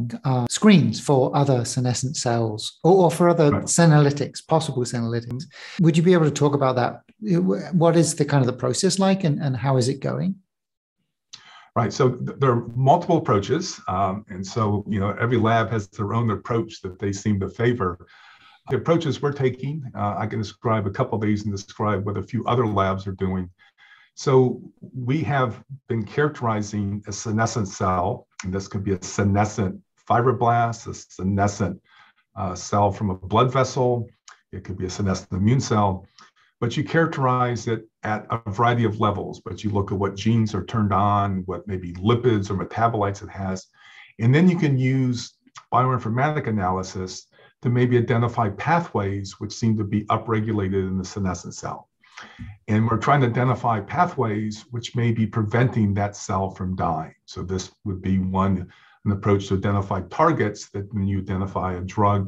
using screens for other senescent cells or for other senolytics, possible senolytics. Would you be able to talk about that? What is the kind of the process like, and how is it going? Right. So there are multiple approaches. And so, you know, every lab has their own approach that they seem to favor. The approaches we're taking, I can describe a couple of these and describe what a few other labs are doing. So we have been characterizing a senescent cell, and this could be a senescent fibroblast, a senescent cell from a blood vessel. It could be a senescent immune cell, but you characterize it at a variety of levels, but you look at what genes are turned on, what maybe lipids or metabolites it has, and then you can use bioinformatic analysis to maybe identify pathways which seem to be upregulated in the senescent cell. And we're trying to identify pathways which may be preventing that cell from dying. So this would be an approach to identify targets that when you identify a drug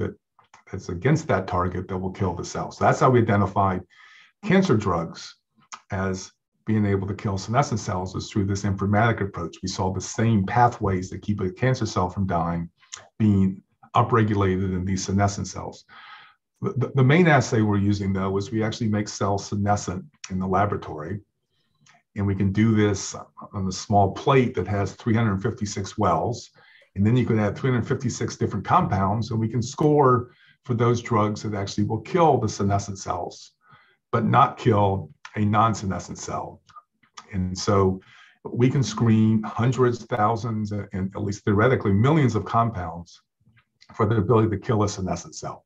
that's against that target that will kill the cell. So that's how we identified cancer drugs as being able to kill senescent cells, is through this informatic approach. We saw the same pathways that keep a cancer cell from dying being upregulated in these senescent cells. The main assay we're using, though, is we actually make cells senescent in the laboratory. And we can do this on a small plate that has 356 wells. And then you can add 356 different compounds, and we can score for those drugs that actually will kill the senescent cells, but not kill a non-senescent cell. And so we can screen hundreds, thousands, and at least theoretically millions of compounds for the ability to kill a senescent cell.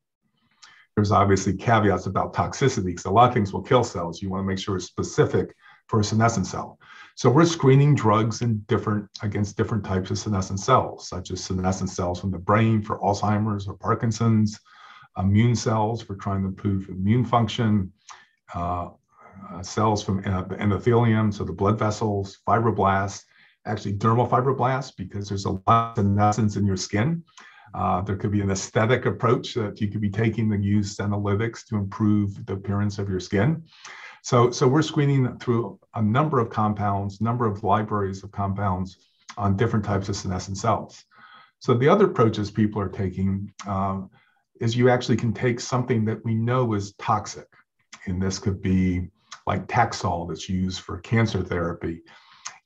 There's obviously caveats about toxicity, because a lot of things will kill cells. You want to make sure it's specific for a senescent cell. So we're screening drugs against different types of senescent cells, such as senescent cells from the brain for Alzheimer's or Parkinson's, immune cells for trying to improve immune function, cells from the endothelium, so the blood vessels, fibroblasts, actually dermal fibroblasts, because there's a lot of senescence in your skin. There could be an aesthetic approach that you could be taking to use senolytics to improve the appearance of your skin. So we're screening through a number of compounds, number of libraries of compounds on different types of senescent cells. So the other approaches people are taking is you actually can take something that we know is toxic. And this could be like Taxol that's used for cancer therapy.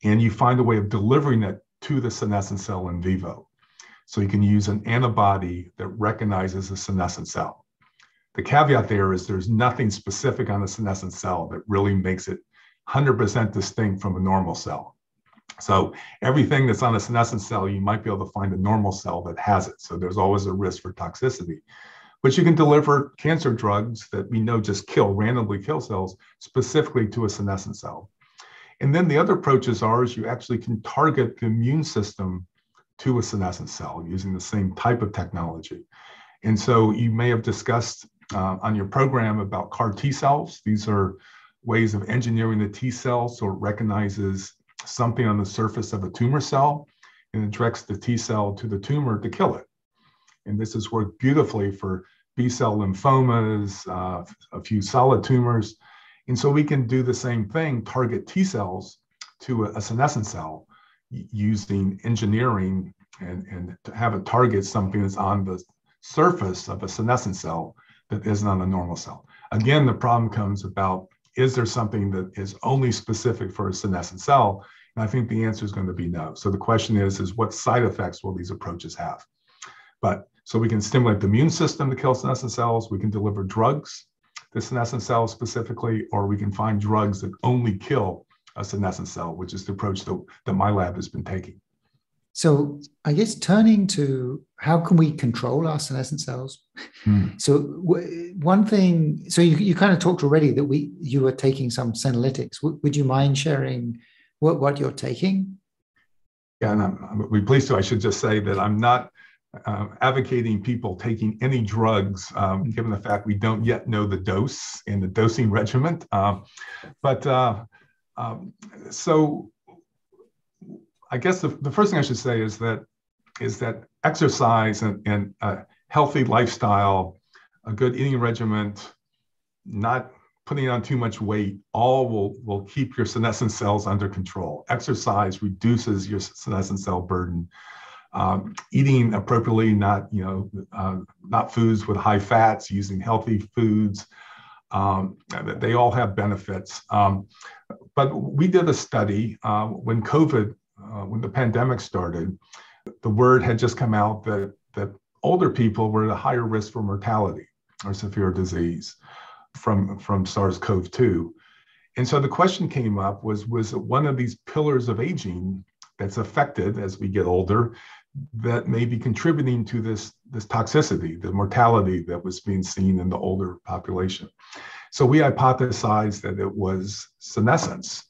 And you find a way of delivering it to the senescent cell in vivo. So you can use an antibody that recognizes a senescent cell. The caveat there is there's nothing specific on a senescent cell that really makes it 100% distinct from a normal cell. So everything that's on a senescent cell, you might be able to find a normal cell that has it. So there's always a risk for toxicity. But you can deliver cancer drugs that we know just randomly kill cells specifically to a senescent cell. And then the other approaches is you actually can target the immune system to a senescent cell using the same type of technology. And so you may have discussed on your program about CAR T-cells. These are ways of engineering the T-cell so it recognizes something on the surface of a tumor cell and it directs the T-cell to the tumor to kill it. And this has worked beautifully for B-cell lymphomas, a few solid tumors. And so we can do the same thing, target T-cells to a senescent cell, using engineering and to have it target something that's on the surface of a senescent cell that isn't on a normal cell. Again, the problem comes about, is there something that is only specific for a senescent cell? And I think the answer is going to be no. So the question is what side effects will these approaches have? So we can stimulate the immune system to kill senescent cells, we can deliver drugs to senescent cells specifically, or we can find drugs that only kill a senescent cell, which is the approach that my lab has been taking. So I guess turning to how can we control our senescent cells? So one thing, so you kind of talked already that you were taking some senolytics. Would you mind sharing what you're taking? Yeah, and I'd be pleased to. I should just say that I'm not advocating people taking any drugs, given the fact we don't yet know the dose and the dosing regimen. So I guess the first thing I should say is that exercise and a healthy lifestyle, a good eating regimen, not putting on too much weight, all will keep your senescent cells under control. Exercise reduces your senescent cell burden. Eating appropriately, not foods with high fats, using healthy foods, they all have benefits. But we did a study when COVID, when the pandemic started, the word had just come out that older people were at a higher risk for mortality or severe disease from SARS-CoV-2. And so the question came up was it one of these pillars of aging that's affected as we get older that may be contributing to this toxicity, the mortality that was being seen in the older population. So we hypothesized that it was senescence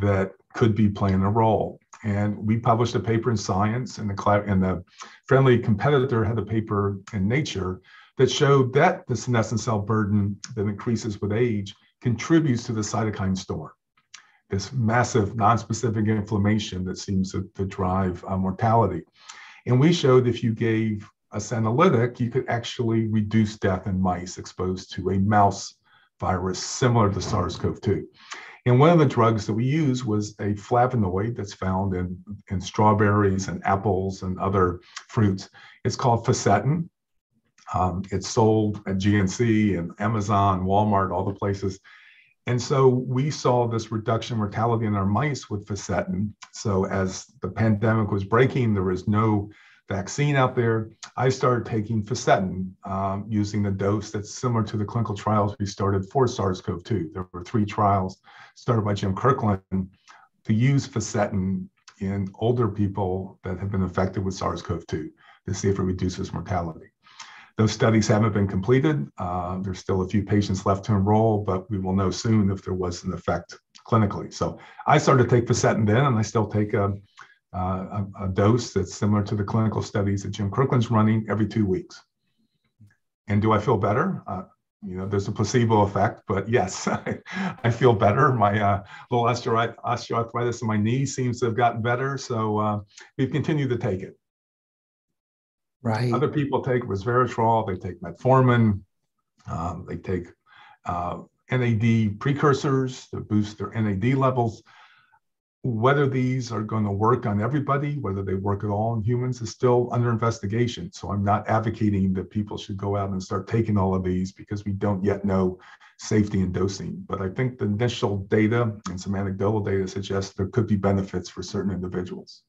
that could be playing a role. And we published a paper in Science, and the friendly competitor had a paper in Nature that showed that the senescent cell burden that increases with age contributes to the cytokine storm, this massive nonspecific inflammation that seems to drive mortality. And we showed if you gave a senolytic, you could actually reduce death in mice exposed to a mouse virus similar to SARS-CoV-2. And one of the drugs that we used was a flavonoid that's found in strawberries and apples and other fruits. It's called fisetin. It's sold at GNC and Amazon, Walmart, all the places. And so we saw this reduction in mortality in our mice with fisetin. So as the pandemic was breaking, there was no vaccine out there. I started taking fisetin using the dose that's similar to the clinical trials we started for SARS-CoV-2. There were 3 trials started by Jim Kirkland to use fisetin in older people that have been affected with SARS-CoV-2 to see if it reduces mortality. Those studies haven't been completed. There's still a few patients left to enroll, but we will know soon if there was an effect clinically. So I started to take fisetin then, and I still take a dose that's similar to the clinical studies that Jim Kirkland's running every 2 weeks. And do I feel better? There's a placebo effect, but yes, I feel better. My little osteoarthritis in my knee seems to have gotten better. So we've continued to take it. Right. Other people take resveratrol, they take metformin, they take NAD precursors to boost their NAD levels. Whether these are going to work on everybody, whether they work at all in humans, is still under investigation. So I'm not advocating that people should go out and start taking all of these because we don't yet know safety and dosing. But I think the initial data and some anecdotal data suggest there could be benefits for certain individuals.